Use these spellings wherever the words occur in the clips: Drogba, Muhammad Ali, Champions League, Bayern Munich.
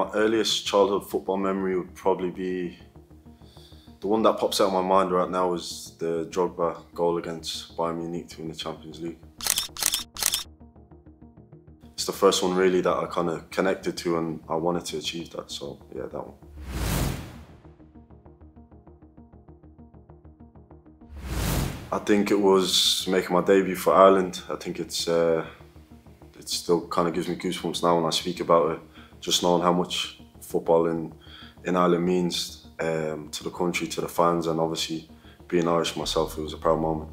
my earliest childhood football memory would probably be, the one that pops out of my mind right now is the Drogba goal against Bayern Munich to win the Champions League. It's the first one really that I kind of connected to and I wanted to achieve that, so yeah, that one. I think it was making my debut for Ireland. I think it still kind of gives me goosebumps now when I speak about it, just knowing how much football in Ireland means to the country, to the fans, and obviously being Irish myself, it was a proud moment.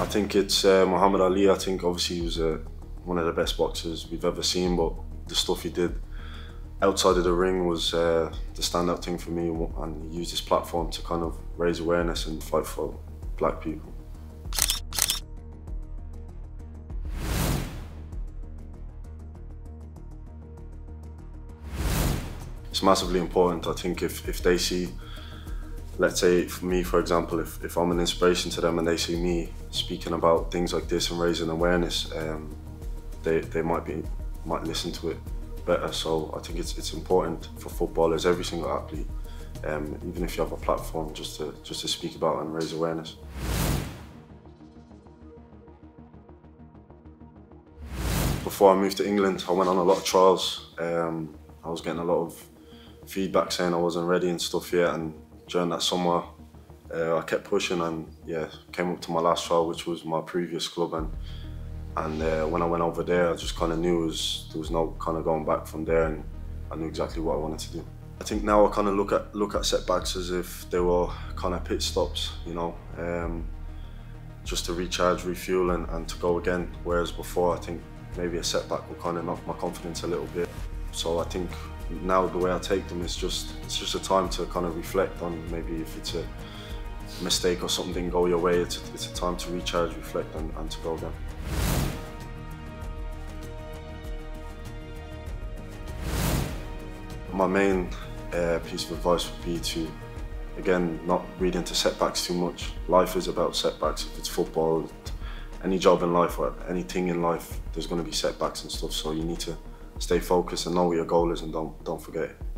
I think it's Muhammad Ali. I think obviously he was one of the best boxers we've ever seen, but the stuff he did outside of the ring was the standout thing for me, and he used his platform to kind of raise awareness and fight for black people. It's massively important. I think if they see, let's say for me for example, if I'm an inspiration to them and they see me speaking about things like this and raising awareness, they might listen to it better. So I think it's important for footballers, every single athlete, even if you have a platform, just to speak about and raise awareness. Before I moved to England, I went on a lot of trials. I was getting a lot of feedback saying I wasn't ready and stuff yet, and during that summer I kept pushing and yeah, came up to my last trial, which was my previous club, and when I went over there, I just kind of knew there was no kind of going back from there, and I knew exactly what I wanted to do. I think now I kind of look at setbacks as if they were kind of pit stops, you know, just to recharge, refuel, and to go again. Whereas before, I think maybe a setback will kind of knock my confidence a little bit. So I think now the way I take them is it's just a time to kind of reflect on maybe if it's a mistake or something didn't go your way. It's a time to recharge, reflect, and to go again. My main piece of advice would be to, again, not read into setbacks too much. Life is about setbacks. If it's football, any job in life, or anything in life, there's going to be setbacks and stuff. So you need to stay focused and know what your goal is, and don't forget it.